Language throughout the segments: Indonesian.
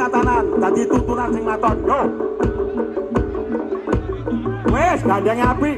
tatanan, dadi tutunan sing maton. Yo. Wes gandeng api.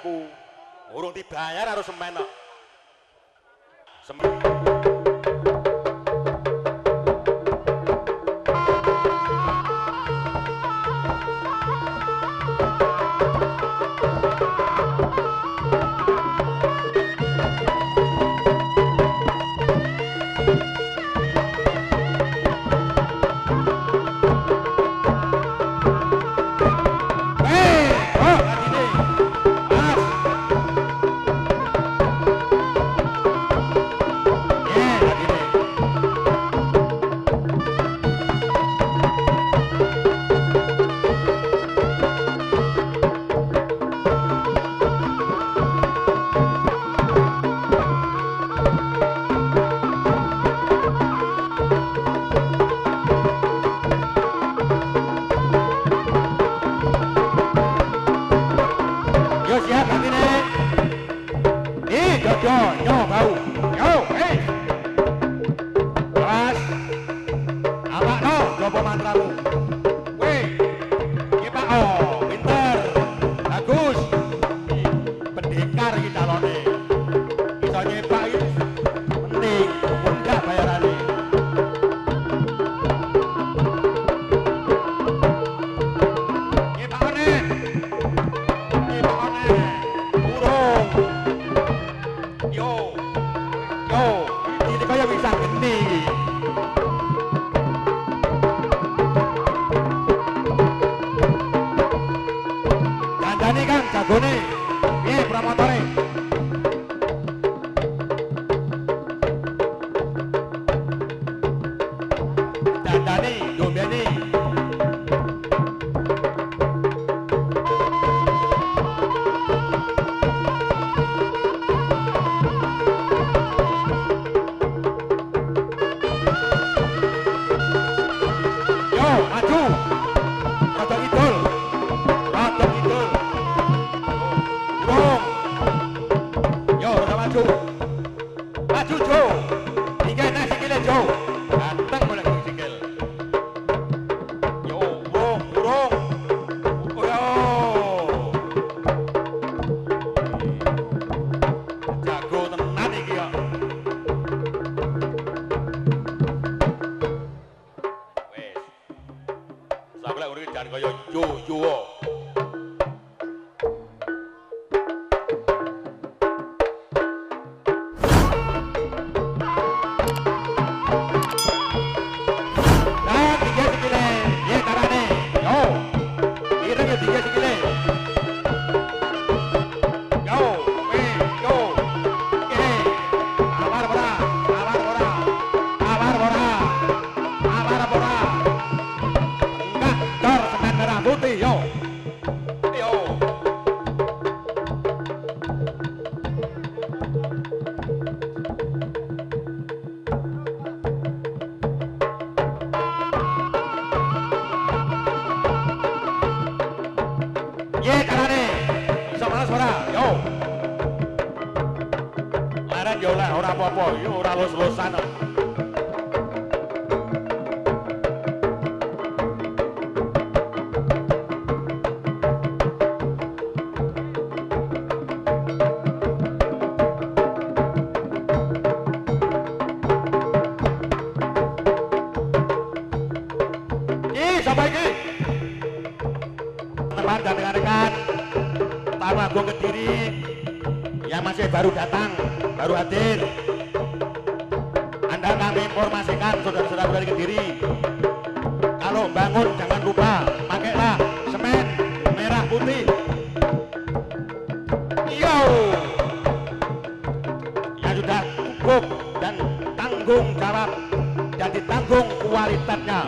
Aku urung dibayar harus semen kok. pertama gua Kediri yang masih baru datang, baru hadir, anda kami informasikan saudara-saudara dari Kediri, kalau bangun jangan lupa pakailah semen merah putih. Yo, yang sudah cukup dan tanggung jawab dan ditanggung kualitasnya.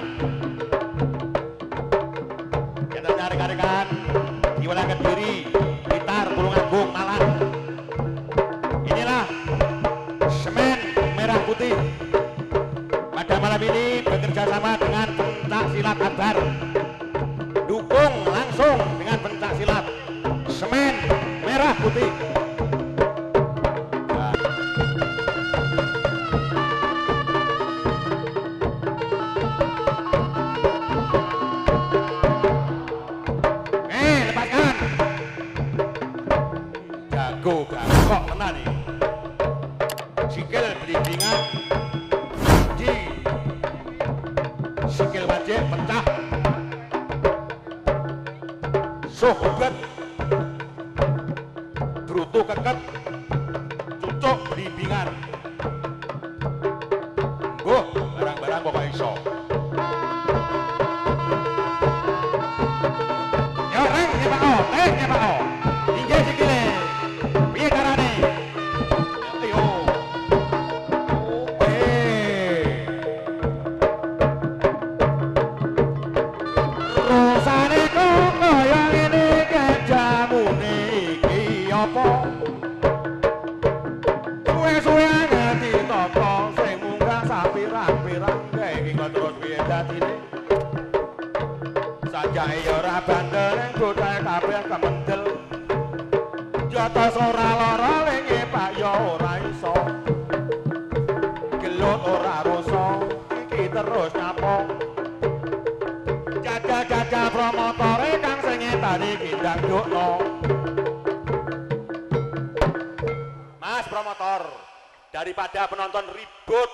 Daripada penonton ribut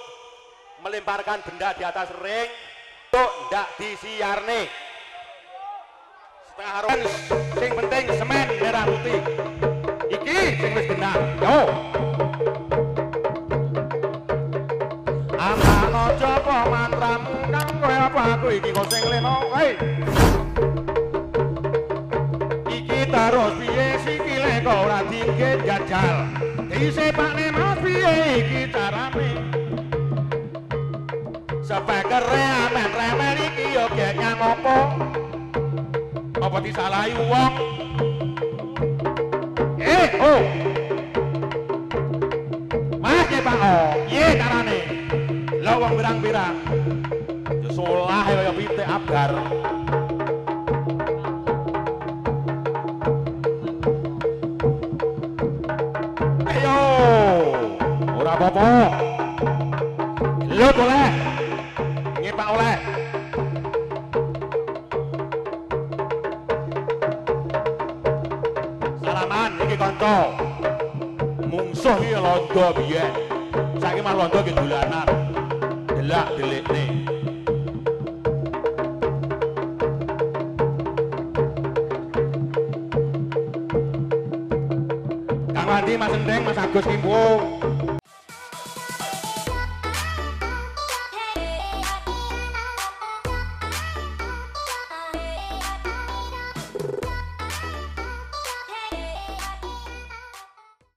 melemparkan benda di atas ring, tok ndak disiarne. Setengah harum, sing penting semen merah putih. Iki sing wis benar. Yo. Amano coba mantramu kang koyo apa aku iki kok sing leno. Hei. Iki terus piye sikile kok ora dingin jajal. Disepakne Mas piye iki carane? Sepakere amen-remen iki yo geknya ngopo? Apa disalahi wong? Oh. Mas ya Pak O, piye carane? Lah wong pirang-pirang. Yo solah kaya pitik abgar. Lo boleh nyepak oleh salaman ini konco mungsuh ini londo biyen saiki mah londo ki dolanan delak delikne Kang Wandi Mas Endeng Mas Agus Kimpo